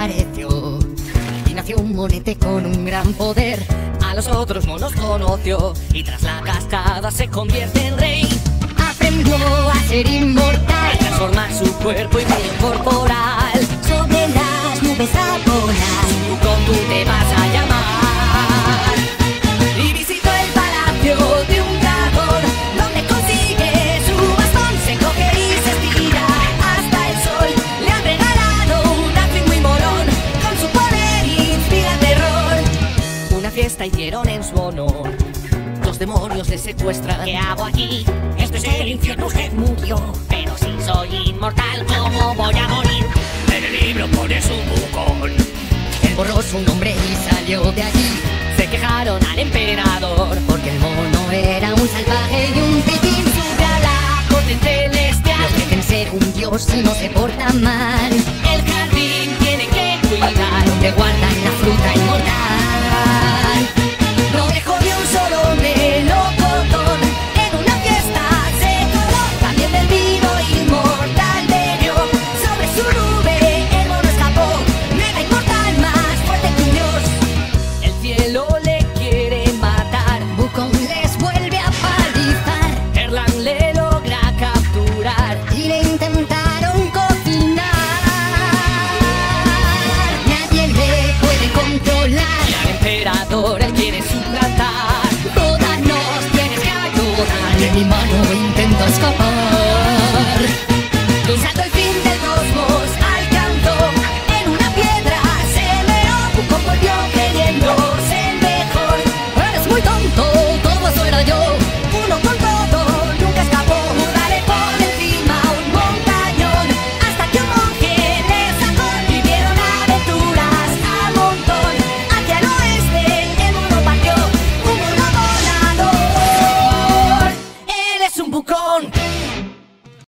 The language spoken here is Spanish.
apareció y nació un monete con un gran poder. A los otros monos conoció y tras la cascada se convierte en rey. Aprendió a ser inmortal, a transformar su cuerpo y piel corporal. Sobre las nubes a volar, Sun Wukong, tú te vas a llamar. Y visitó el palacio de un dragón, donde consigue su bastón, se coge y se estira hasta el sol. Le han regalado un árbol muy molón, con su poder inspira terror. Una fiesta hicieron en su honor, los demonios le secuestran. ¿Qué hago aquí? Este es el infierno, usted murió. Pero si soy inmortal, ¿cómo voy a morir? En el libro pone Sun Wukong. Él borró su nombre y salió de allí. Se quejaron al emperador porque el mono era un salvaje y un pitín. Sube a la corte celestial, los deben ser un dios si no se portan mal. El jardín tiene que cuidar, donde guardan